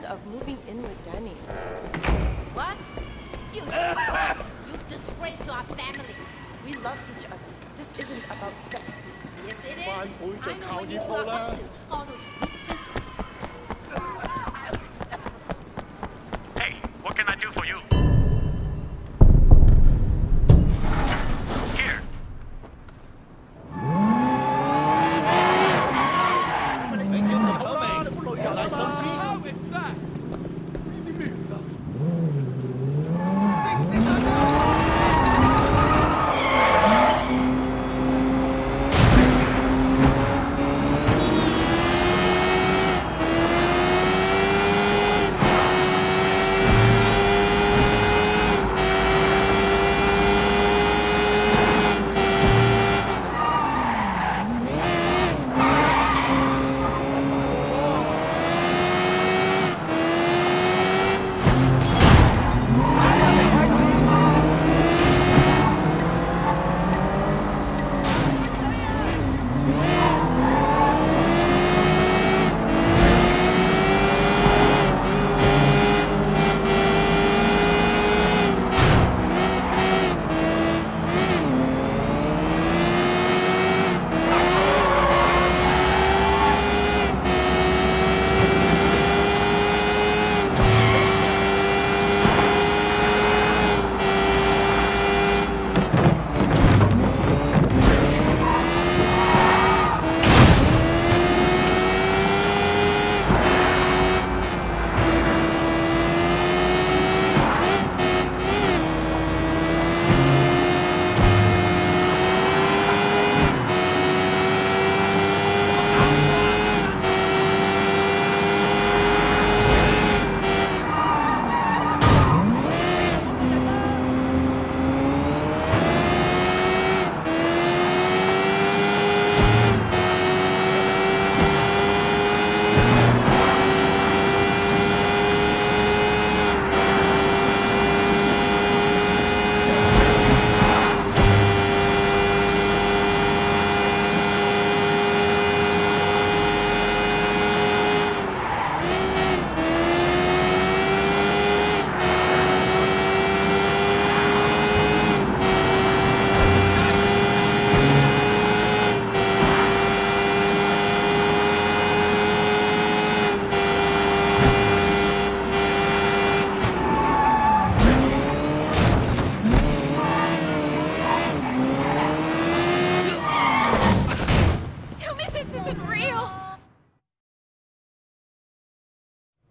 mention of moving in with Danny. What? You slut! You disgrace to our family. We love each other. This isn't about sex. Yes, it is. I know what you are up to. All those Hey, what can I do for you? Here. Thank you for coming. How is that?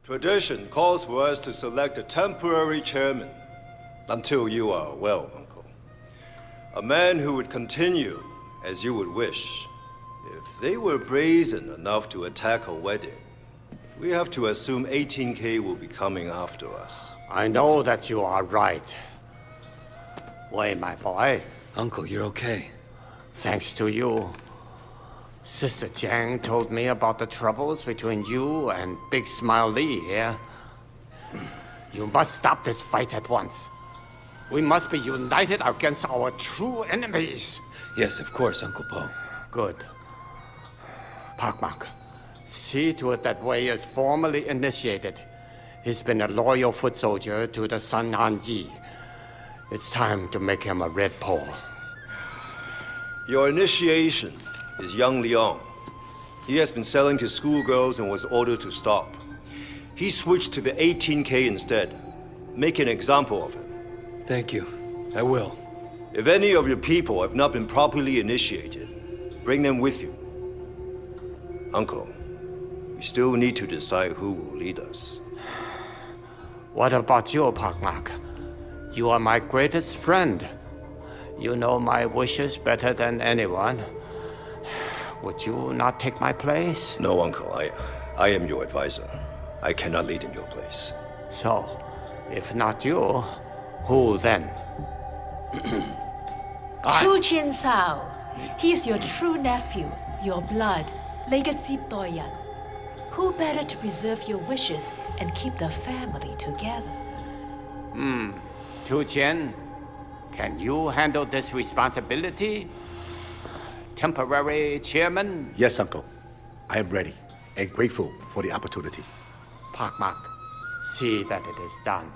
Tradition calls for us to select a temporary chairman, until you are well, Uncle. A man who would continue as you would wish. If they were brazen enough to attack a wedding, we have to assume 18K will be coming after us. I know that you are right. Wait, my boy. Uncle, you're okay. Thanks to you. Sister Jiang told me about the troubles between you and Big Smile Lee here. You must stop this fight at once. We must be united against our true enemies. Yes, of course, Uncle Po. Good. Pak Mak, see to it that Wei is formally initiated. He's been a loyal foot soldier to the Sun Han Ji. It's time to make him a red pole. Your initiation is young Leon. He has been selling to schoolgirls and was ordered to stop. He switched to the 18K instead. Make an example of him. Thank you. I will. If any of your people have not been properly initiated, bring them with you. Uncle, we still need to decide who will lead us. What about you, Pak Mak? You are my greatest friend. You know my wishes better than anyone. Would you not take my place? No, Uncle. I am your advisor. I cannot lead in your place. So, if not you, who then? Tu Qian Cao. He is your true nephew, your blood, legacy doyan. Who better to preserve your wishes and keep the family together? Tu Qian, can you handle this responsibility? Temporary chairman? Yes, Uncle. I am ready and grateful for the opportunity. Pak Mak, See that it is done.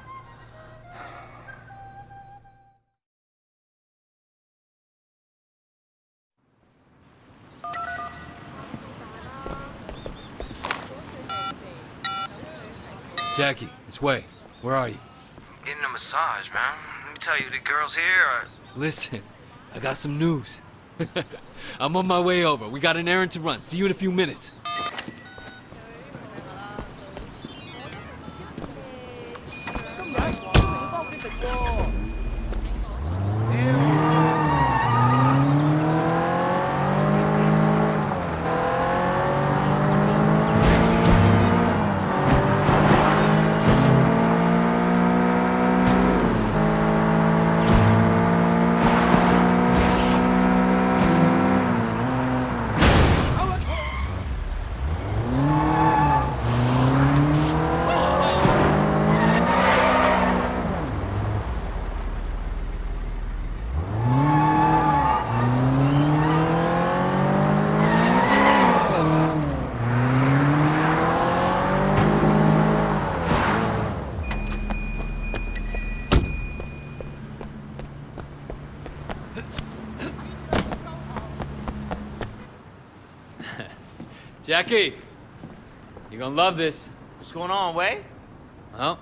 Jackie, this way. Where are you? Getting a massage, man. Let me tell you, the girls here are... Listen, I got some news. I'm on my way over. We got an errand to run. See you in a few minutes. Jackie, you're gonna love this. What's going on, Wei? Well,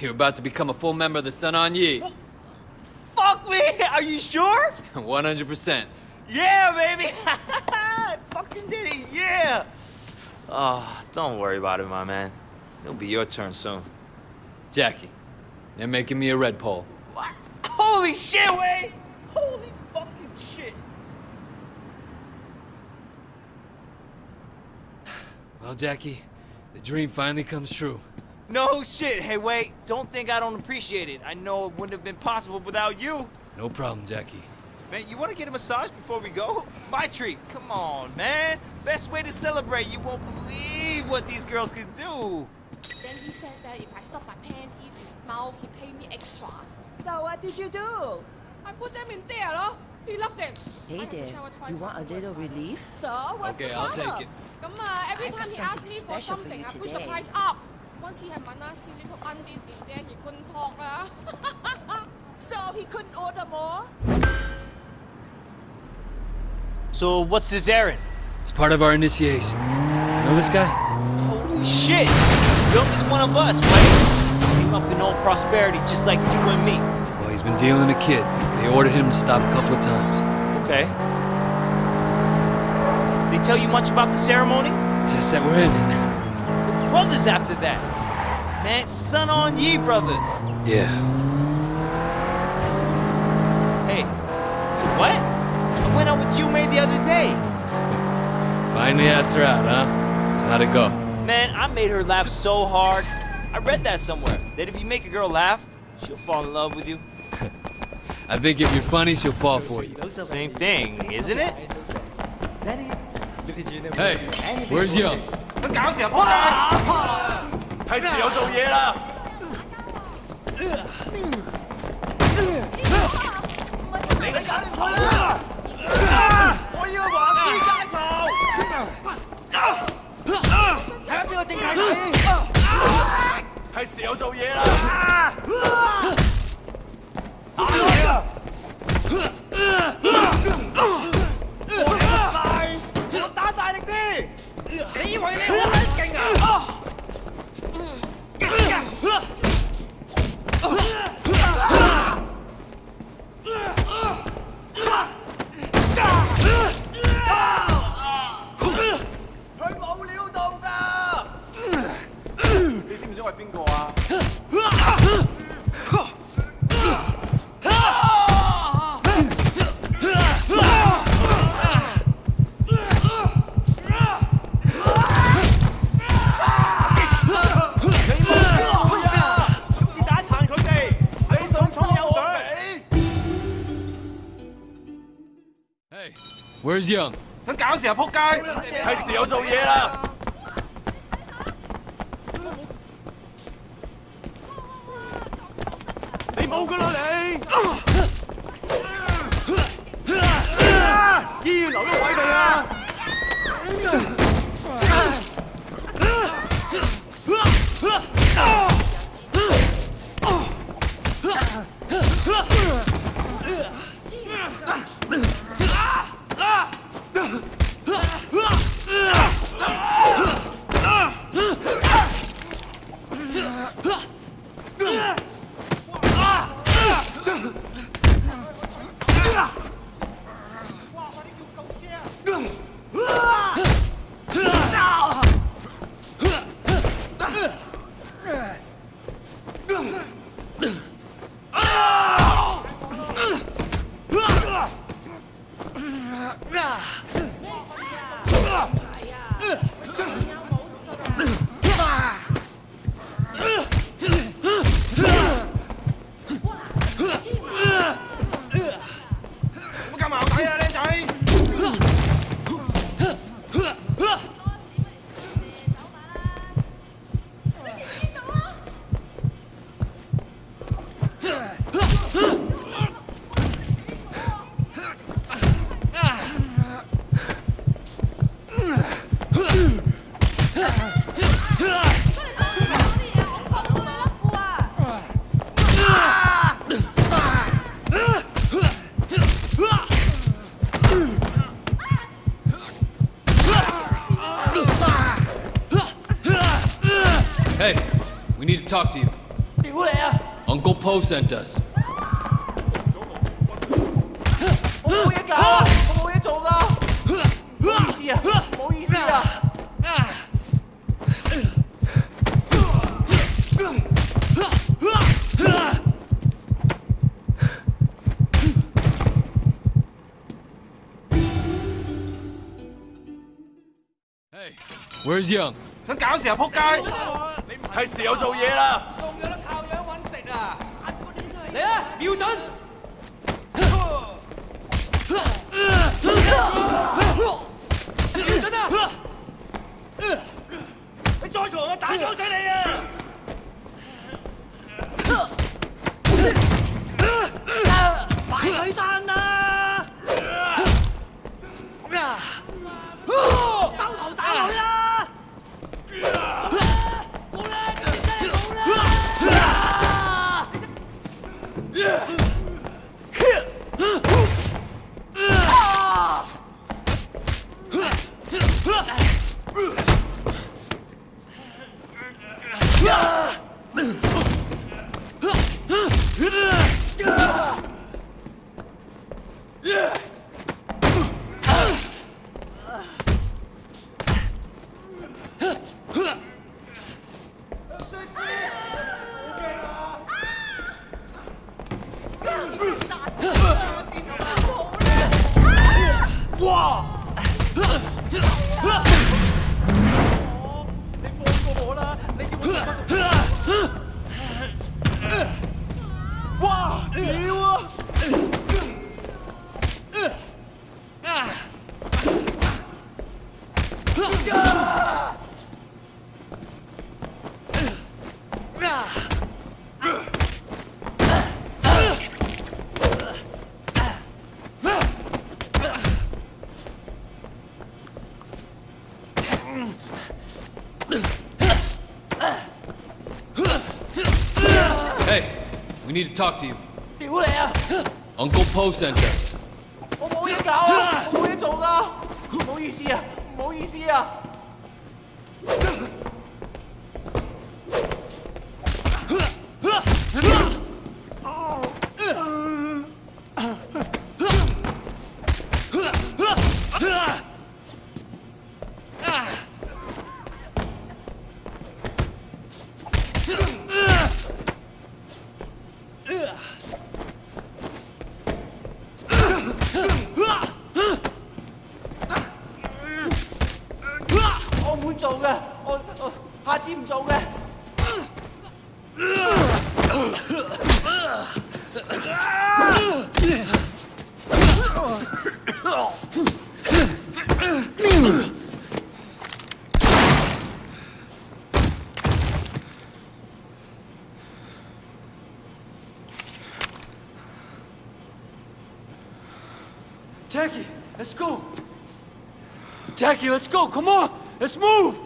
you're about to become a full member of the Sun On Yee. Well, fuck me! Are you sure? 100%. Yeah, baby! I fucking did it, yeah! Oh, don't worry about it, my man. It'll be your turn soon. Jackie, they're making me a red pole. What? Holy shit, Wei! Holy fucking shit! Well, Jackie, the dream finally comes true. No shit. Hey, wait. Don't think I don't appreciate it. I know it wouldn't have been possible without you. No problem, Jackie. Man, you want to get a massage before we go? My treat. Come on, man. Best way to celebrate. You won't believe what these girls can do. Then he said that if I stuff my panties in his mouth, he paid me extra. So what did you do? I put them in there, huh? He loved them. Hey there. You want a little relief? So what's the problem? Okay, I'll take it. Every time he asked me for something, I push the price up. Once he had my nasty little undies in there, he couldn't talk. So he couldn't order more? So what's his errand? It's part of our initiation. You know this guy? Holy shit! Bill is one of us, right? Came up in old prosperity just like you and me. Well, he's been dealing with kids. They ordered him to stop a couple of times. Okay. They tell you much about the ceremony? Just that we're in it. Brothers after that. Man, Sun On Yee brothers. Yeah. Hey, what? I went out with you, mate, the other day. Finally asked her out, huh? So how'd it go? Man, I made her laugh so hard. I read that somewhere, that if you make a girl laugh, she'll fall in love with you. I think if you're funny, she'll fall for you. Same thing, isn't it? Hey, where's Yo? Where's Young? talk to you. Uncle Po sent us. Hey, where's Young? 想搞事啊，仆街！係時候做嘢啦！仲有得靠樣揾食啊！嚟啦，瞄準！瞄準啊！你再嘈我打鳩死你啊！買佢單啦！兜頭打佢啦！ I need to talk to you. Uncle Po sent us. Jackie, let's go. Jackie, let's go. Come on, let's move.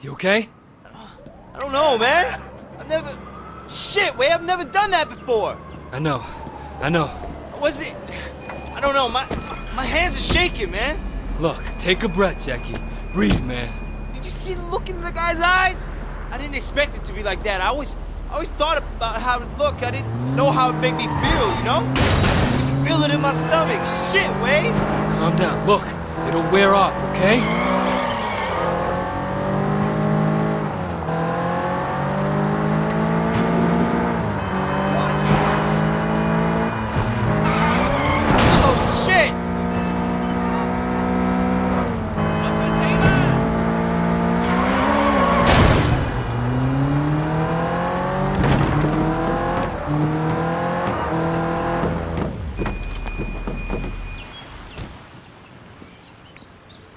You okay? I don't know, man. I've never done that before. I know. I don't know. My hands are shaking, man. Look, take a breath, Jackie. Breathe, man. Did you see the look in the guy's eyes? I didn't expect it to be like that. I always thought about how it looked. I didn't know how it made me feel, you know? I feel it in my stomach. Shit, Wade! Calm down. Look, it'll wear off, okay?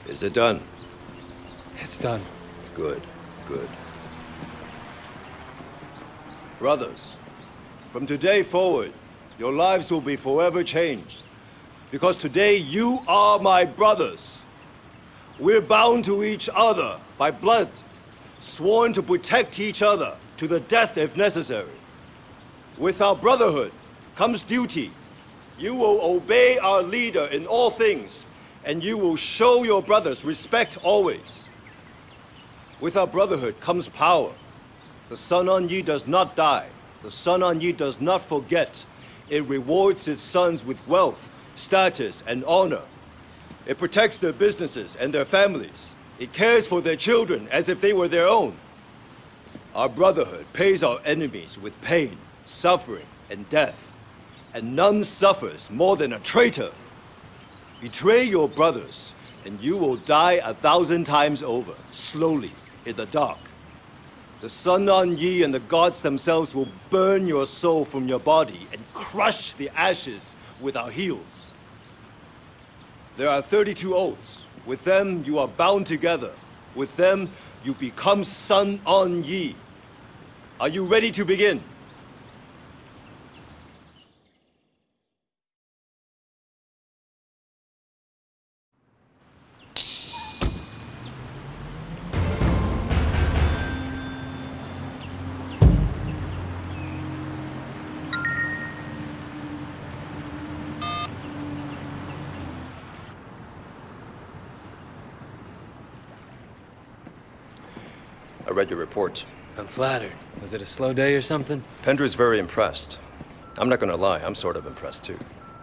Is it done? It's done. Good, good. Brothers, from today forward, your lives will be forever changed. Because today you are my brothers. We're bound to each other by blood, sworn to protect each other to the death if necessary. With our brotherhood comes duty. You will obey our leader in all things. And you will show your brothers respect always. With our brotherhood comes power. The Sun On Yee does not die. The Sun On Yee does not forget. It rewards its sons with wealth, status, and honor. It protects their businesses and their families. It cares for their children as if they were their own. Our brotherhood pays our enemies with pain, suffering, and death. And none suffers more than a traitor. Betray your brothers, and you will die 1,000 times over, slowly, in the dark. The Sun On Yee and the gods themselves will burn your soul from your body and crush the ashes with our heels. There are 32 oaths. With them, you are bound together. With them, you become Sun On Yee. Are you ready to begin? I read your report. I'm flattered. Was it a slow day or something? Pendra's very impressed. I'm not gonna lie, I'm sort of impressed too.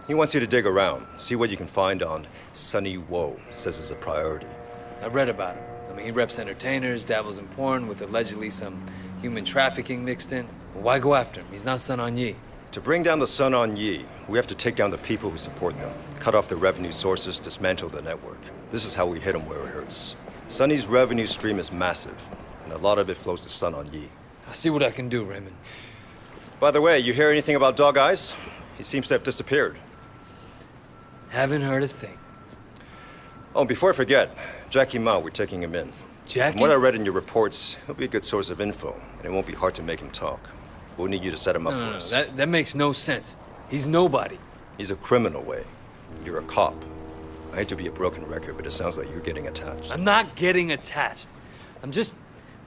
He wants you to dig around, see what you can find on Sunny Wo. Says it's a priority. I read about him. I mean, he reps entertainers, dabbles in porn with allegedly some human trafficking mixed in. Well, why go after him? He's not Sun On Yee. To bring down the Sun On Yee, we have to take down the people who support them, cut off their revenue sources, dismantle the network. This is how we hit him where it hurts. Sunny's revenue stream is massive. And a lot of it flows to Sun On Yee. I'll see what I can do, Raymond. By the way, you hear anything about Dog Eyes? He seems to have disappeared. Haven't heard a thing. Oh, and before I forget, Jackie Ma, we're taking him in. Jackie? From what I read in your reports, he'll be a good source of info, and it won't be hard to make him talk. We'll need you to set him up for us. That makes no sense. He's nobody. He's a criminal, Way. You're a cop. I hate to be a broken record, but it sounds like you're getting attached. I'm not getting attached. I'm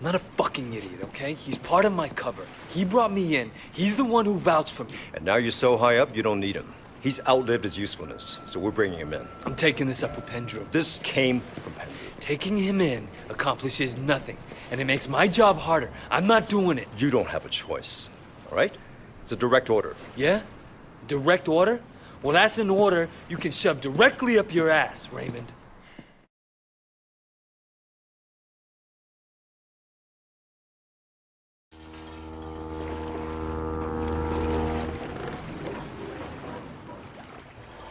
not a fucking idiot, okay? He's part of my cover. He brought me in. He's the one who vouched for me. And now you're so high up, you don't need him. He's outlived his usefulness, so we're bringing him in. I'm taking this up with Pendrum. This came from Pendrum. Taking him in accomplishes nothing, and it makes my job harder. I'm not doing it. You don't have a choice, all right? It's a direct order. Yeah? Direct order? Well, that's an order you can shove directly up your ass, Raymond.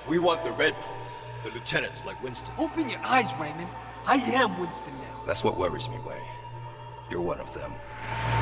We want the Red Bulls, the lieutenants like Winston. Open your eyes, Raymond. I am Winston now. That's what worries me, Way. You're one of them.